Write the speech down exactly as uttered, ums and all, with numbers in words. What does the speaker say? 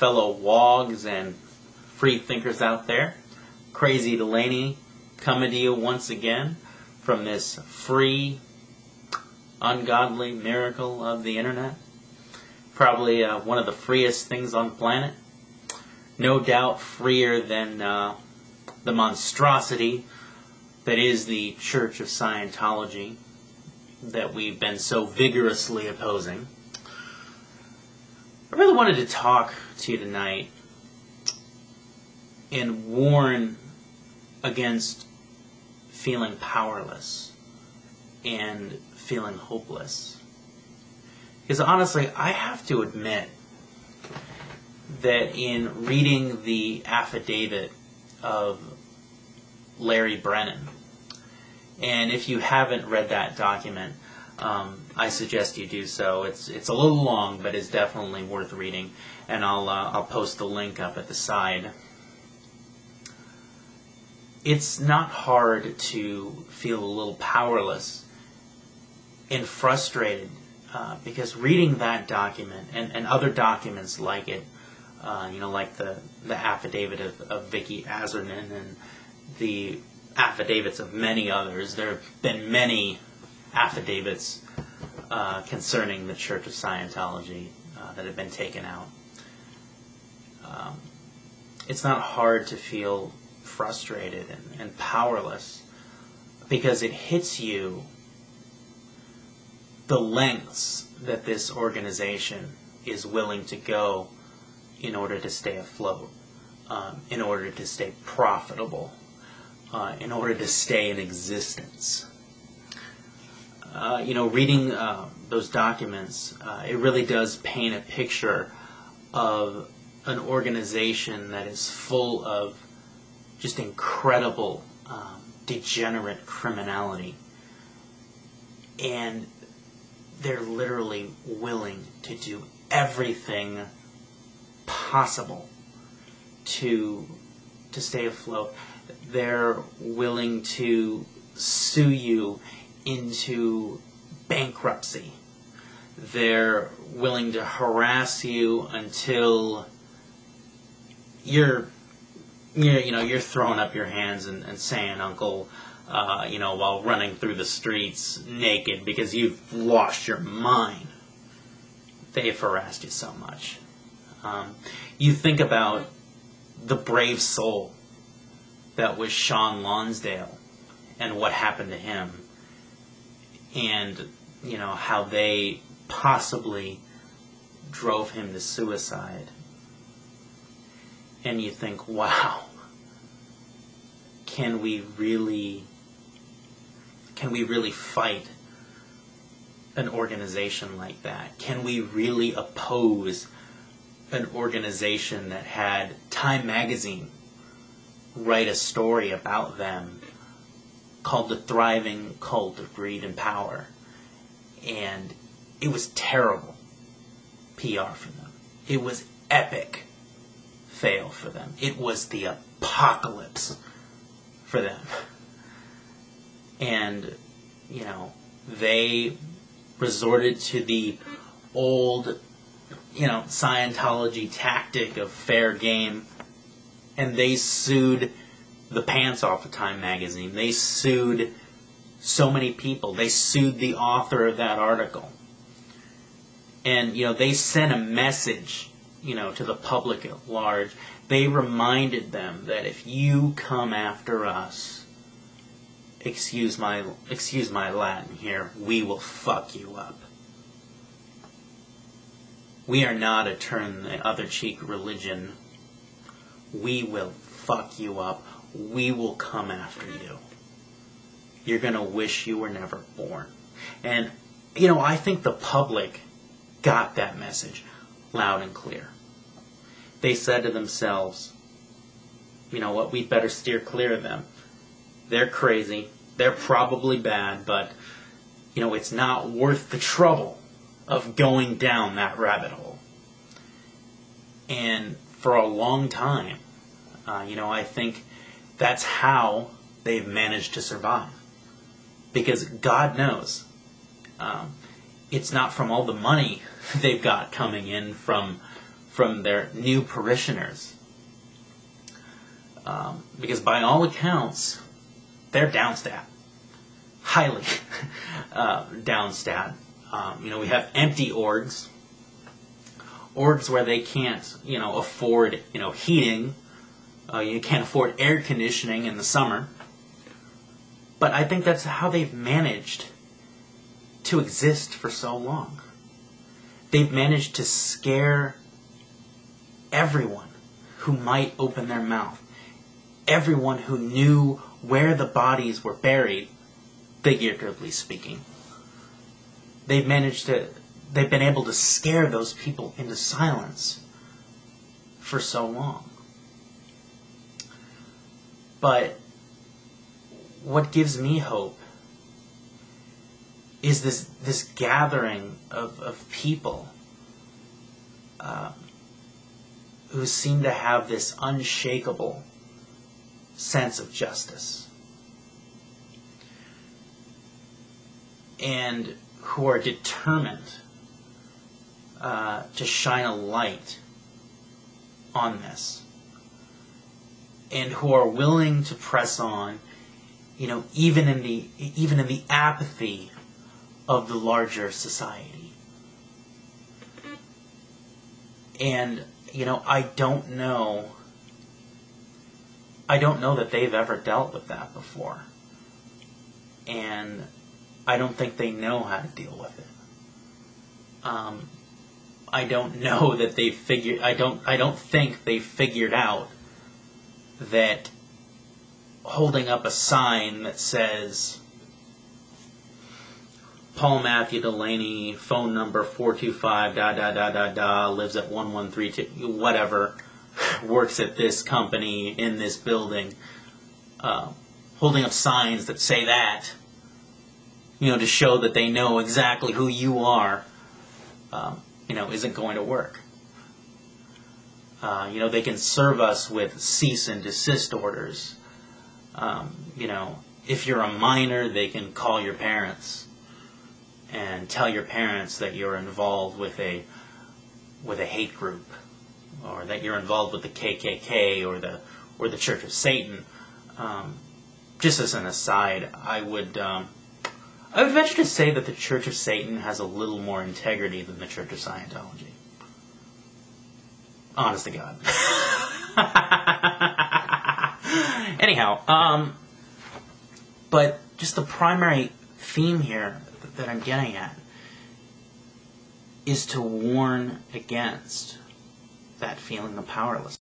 fellow wogs and free thinkers out there. Crazy Delaney coming to you once again from this free, ungodly miracle of the internet. Probably uh, one of the freest things on the planet. No doubt freer than uh, the monstrosity that is the Church of Scientology that we've been so vigorously opposing. I really wanted to talk to you tonight and warn against feeling powerless and feeling hopeless. Because honestly, I have to admit that in reading the affidavit of Larry Brennan, and if you haven't read that document, um, I suggest you do so. It's it's a little long, but it's definitely worth reading, and I'll uh, I'll post the link up at the side. It's not hard to feel a little powerless and frustrated. Uh, because reading that document and, and other documents like it, uh, you know, like the, the affidavit of, of Vicki Aznaran and the affidavits of many others, there have been many affidavits uh, concerning the Church of Scientology uh, that have been taken out. Um, it's not hard to feel frustrated and, and powerless because it hits you the lengths that this organization is willing to go in order to stay afloat, um, in order to stay profitable, uh, in order to stay in existence. Uh, you know, reading uh, those documents, uh, it really does paint a picture of an organization that is full of just incredible um, degenerate criminality. And they're literally willing to do everything possible to to stay afloat. They're willing to sue you into bankruptcy. They're willing to harass you until you're, you're you know you're throwing up your hands and, and saying, "Uncle." Uh, you know, while running through the streets naked because you've lost your mind. They've harassed you so much. Um, you think about the brave soul that was Sean Lonsdale and what happened to him, and, you know, how they possibly drove him to suicide. And you think, wow, can we really... Can we really fight an organization like that? Can we really oppose an organization that had Time Magazine write a story about them called The Thriving Cult of Greed and Power? And it was terrible P R for them. It was epic fail for them. It was the apocalypse for them. And, you know, they resorted to the old, you know, Scientology tactic of fair game. And they sued the pants off of Time Magazine. They sued so many people. They sued the author of that article. And, you know, they sent a message, you know, to the public at large. They reminded them that if you come after us, Excuse my, excuse my Latin here, we will fuck you up. We are not a turn the other cheek religion. We will fuck you up. We will come after you. You're gonna wish you were never born. And, you know, I think the public got that message loud and clear. They said to themselves, you know what, we'd better steer clear of them. They're crazy, they're probably bad, but, you know, it's not worth the trouble of going down that rabbit hole. And for a long time, uh, you know, I think that's how they've managed to survive. Because God knows, um, it's not from all the money they've got coming in from from their new parishioners. Um, because by all accounts, they're downstat. Highly uh, downstat. Um, you know, we have empty orgs. Orgs where they can't, you know, afford, you know, heating. Uh, you can't afford air conditioning in the summer. But I think that's how they've managed to exist for so long. They've managed to scare everyone who might open their mouth. Everyone who knew where the bodies were buried, figuratively speaking. They've managed to, they've been able to scare those people into silence for so long. But what gives me hope is this this gathering of, of people um, who seem to have this unshakable sense of justice and who are determined uh, to shine a light on this and who are willing to press on, you know, even in the even in the apathy of the larger society. And, you know, I don't know, I don't know that they've ever dealt with that before. And I don't think they know how to deal with it. Um, I don't know that they've figured, I don't, I don't think they've figured out that holding up a sign that says, Paul Matthew Delaney, phone number four two five, da da da da da, lives at one one three two, whatever, works at this company, in this building, uh, holding up signs that say that, you know, to show that they know exactly who you are, um, you know, isn't going to work. Uh, you know, they can serve us with cease and desist orders. Um, you know, if you're a minor, they can call your parents and tell your parents that you're involved with a with a hate group, or that you're involved with the K K K or the or the Church of Satan. Um, just as an aside, I would um, I would venture to say that the Church of Satan has a little more integrity than the Church of Scientology. Honest to God. Anyhow, um, but just the primary theme here that I'm getting at is to warn against that feeling of powerlessness.